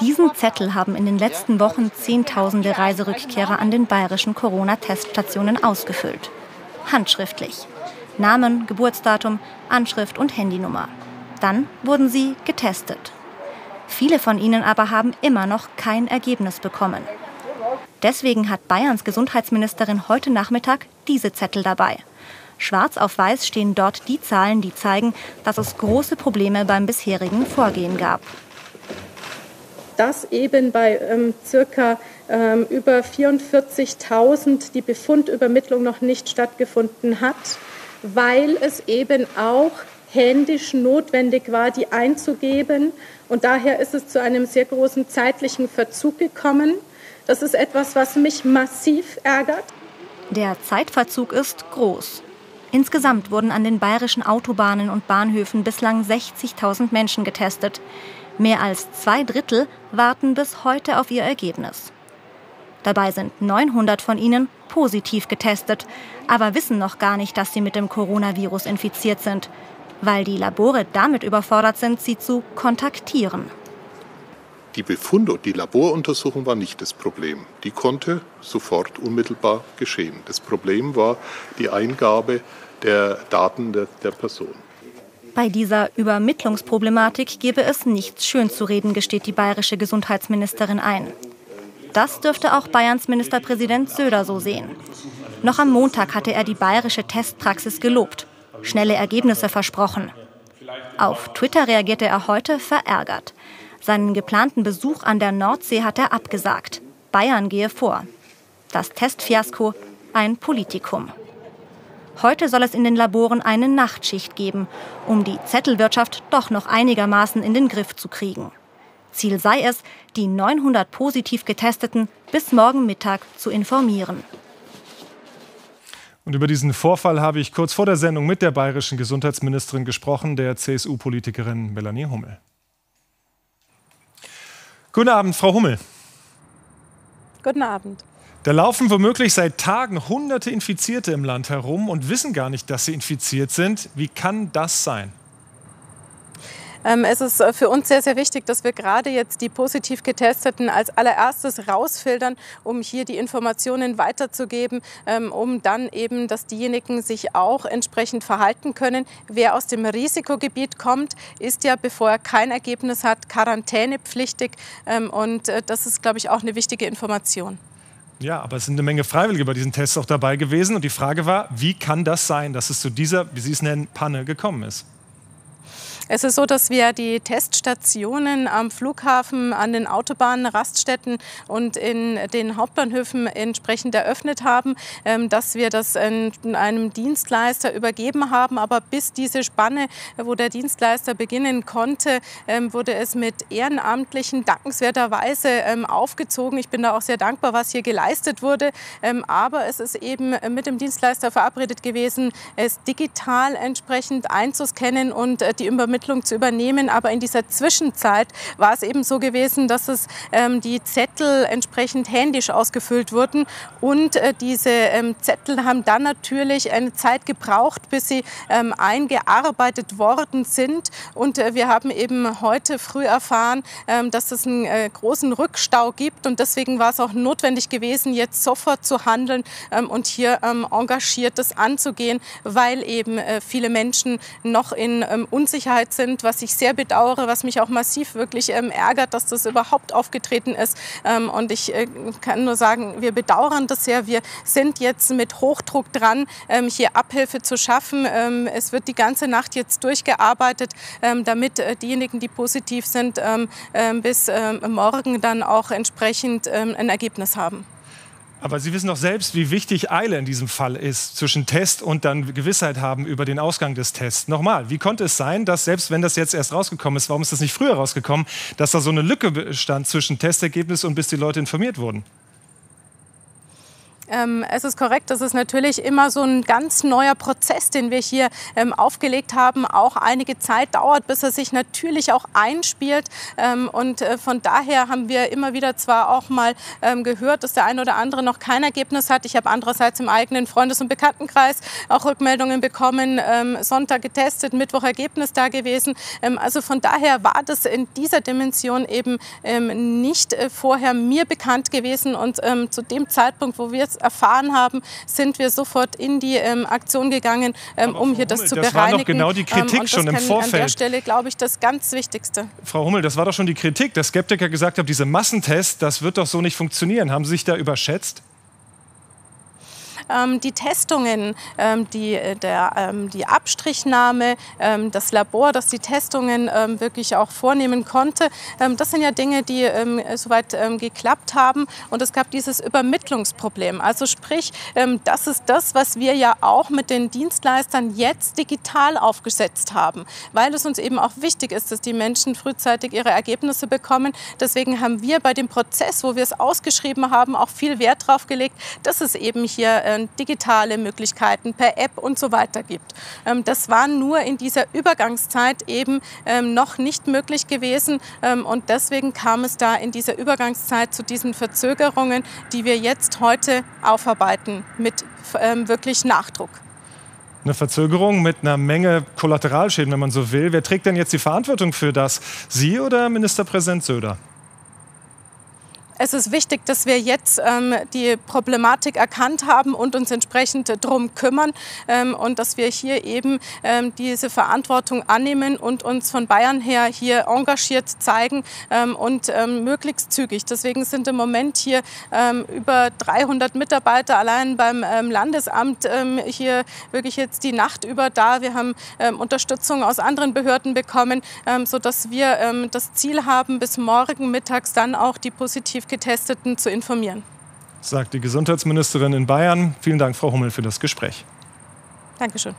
Diesen Zettel haben in den letzten Wochen Zehntausende Reiserückkehrer an den bayerischen Corona-Teststationen ausgefüllt. Handschriftlich. Namen, Geburtsdatum, Anschrift und Handynummer. Dann wurden sie getestet. Viele von ihnen aber haben immer noch kein Ergebnis bekommen. Deswegen hat Bayerns Gesundheitsministerin heute Nachmittag diese Zettel dabei. Schwarz auf weiß stehen dort die Zahlen, die zeigen, dass es große Probleme beim bisherigen Vorgehen gab. Dass eben bei circa über 44.000 die Befundübermittlung noch nicht stattgefunden hat, weil es eben auch händisch notwendig war, die einzugeben. Und daher ist es zu einem sehr großen zeitlichen Verzug gekommen. Das ist etwas, was mich massiv ärgert. Der Zeitverzug ist groß. Insgesamt wurden an den bayerischen Autobahnen und Bahnhöfen bislang 60.000 Menschen getestet. Mehr als 2 Drittel warten bis heute auf ihr Ergebnis. Dabei sind 900 von ihnen positiv getestet, aber wissen noch gar nicht, dass sie mit dem Coronavirus infiziert sind. Weil die Labore damit überfordert sind, sie zu kontaktieren. Die Befunde und die Laboruntersuchung war nicht das Problem. Die konnte sofort unmittelbar geschehen. Das Problem war die Eingabe der Daten der Person. Bei dieser Übermittlungsproblematik gebe es nichts schönzureden, gesteht die bayerische Gesundheitsministerin ein. Das dürfte auch Bayerns Ministerpräsident Söder so sehen. Noch am Montag hatte er die bayerische Testpraxis gelobt, schnelle Ergebnisse versprochen. Auf Twitter reagierte er heute verärgert. Seinen geplanten Besuch an der Nordsee hat er abgesagt. Bayern gehe vor. Das Testfiasko, ein Politikum. Heute soll es in den Laboren eine Nachtschicht geben, um die Zettelwirtschaft doch noch einigermaßen in den Griff zu kriegen. Ziel sei es, die 900 positiv Getesteten bis morgen Mittag zu informieren. Und über diesen Vorfall habe ich kurz vor der Sendung mit der bayerischen Gesundheitsministerin gesprochen, der CSU-Politikerin Melanie Huml. Guten Abend, Frau Huml. Guten Abend. Da laufen womöglich seit Tagen Hunderte Infizierte im Land herum und wissen gar nicht, dass sie infiziert sind. Wie kann das sein? Es ist für uns sehr, sehr wichtig, dass wir gerade jetzt die positiv Getesteten als allererstes rausfiltern, um hier die Informationen weiterzugeben, um dann eben, dass diejenigen sich auch entsprechend verhalten können. Wer aus dem Risikogebiet kommt, ist ja, bevor er kein Ergebnis hat, quarantänepflichtig. Und das ist, glaube ich, auch eine wichtige Information. Ja, aber es sind eine Menge Freiwillige bei diesen Tests auch dabei gewesen. Und die Frage war, wie kann das sein, dass es zu dieser, wie Sie es nennen, Panne gekommen ist? Es ist so, dass wir die Teststationen am Flughafen, an den Autobahnen, Raststätten und in den Hauptbahnhöfen entsprechend eröffnet haben, dass wir das einem Dienstleister übergeben haben. Aber bis diese Spanne, wo der Dienstleister beginnen konnte, wurde es mit Ehrenamtlichen dankenswerterweise aufgezogen. Ich bin da auch sehr dankbar, was hier geleistet wurde. Aber es ist eben mit dem Dienstleister verabredet gewesen, es digital entsprechend einzuscannen und die Übermittlung zu übernehmen. Aber in dieser Zwischenzeit war es eben so gewesen, dass es die Zettel entsprechend händisch ausgefüllt wurden. Und diese Zettel haben dann natürlich eine Zeit gebraucht, bis sie eingearbeitet worden sind. Und wir haben eben heute früh erfahren, dass es einen großen Rückstau gibt. Und deswegen war es auch notwendig gewesen, jetzt sofort zu handeln und hier engagiert das anzugehen, weil eben viele Menschen noch in Unsicherheit sind, was ich sehr bedauere, was mich auch massiv wirklich ärgert, dass das überhaupt aufgetreten ist. Und ich kann nur sagen, wir bedauern das sehr. Wir sind jetzt mit Hochdruck dran, hier Abhilfe zu schaffen. Es wird die ganze Nacht jetzt durchgearbeitet, damit diejenigen, die positiv sind, bis morgen dann auch entsprechend ein Ergebnis haben. Aber Sie wissen doch selbst, wie wichtig Eile in diesem Fall ist, zwischen Test und dann Gewissheit haben über den Ausgang des Tests. Nochmal, wie konnte es sein, dass selbst wenn das jetzt erst rausgekommen ist, warum ist das nicht früher rausgekommen, dass da so eine Lücke bestand zwischen Testergebnis und bis die Leute informiert wurden? Es ist korrekt, das ist natürlich immer so ein ganz neuer Prozess, den wir hier aufgelegt haben. Auch einige Zeit dauert, bis er sich natürlich auch einspielt. Und von daher haben wir immer wieder zwar auch mal gehört, dass der eine oder andere noch kein Ergebnis hat. Ich habe andererseits im eigenen Freundes- und Bekanntenkreis auch Rückmeldungen bekommen. Sonntag getestet, Mittwoch Ergebnis da gewesen. Also von daher war das in dieser Dimension eben nicht vorher mir bekannt gewesen. Und zu dem Zeitpunkt, wo wir es erfahren haben, sind wir sofort in die Aktion gegangen, um hier das zu bereinigen. Das war doch genau die Kritik schon im Vorfeld. An der Stelle, glaube ich, das ganz Wichtigste. Frau Huml, das war doch schon die Kritik, dass Skeptiker gesagt haben, diese Massentests, das wird doch so nicht funktionieren. Haben Sie sich da überschätzt? Die Testungen, die Abstrichnahme, das Labor, das die Testungen wirklich auch vornehmen konnte, das sind ja Dinge, die soweit geklappt haben. Und es gab dieses Übermittlungsproblem. Also sprich, das ist das, was wir ja auch mit den Dienstleistern jetzt digital aufgesetzt haben, weil es uns eben auch wichtig ist, dass die Menschen frühzeitig ihre Ergebnisse bekommen. Deswegen haben wir bei dem Prozess, wo wir es ausgeschrieben haben, auch viel Wert drauf gelegt, dass es eben hier digitale Möglichkeiten per App und so weiter gibt. Das war nur in dieser Übergangszeit eben noch nicht möglich gewesen und deswegen kam es da in dieser Übergangszeit zu diesen Verzögerungen, die wir jetzt heute aufarbeiten mit wirklich Nachdruck. Eine Verzögerung mit einer Menge Kollateralschäden, wenn man so will. Wer trägt denn jetzt die Verantwortung für das? Sie oder Ministerpräsident Söder? Es ist wichtig, dass wir jetzt die Problematik erkannt haben und uns entsprechend darum kümmern und dass wir hier eben diese Verantwortung annehmen und uns von Bayern her hier engagiert zeigen und möglichst zügig. Deswegen sind im Moment hier über 300 Mitarbeiter allein beim Landesamt hier wirklich jetzt die Nacht über da. Wir haben Unterstützung aus anderen Behörden bekommen, sodass wir das Ziel haben, bis morgen mittags dann auch die positiv Getesteten zu informieren. Sagt die Gesundheitsministerin in Bayern. Vielen Dank, Frau Huml, für das Gespräch. Dankeschön.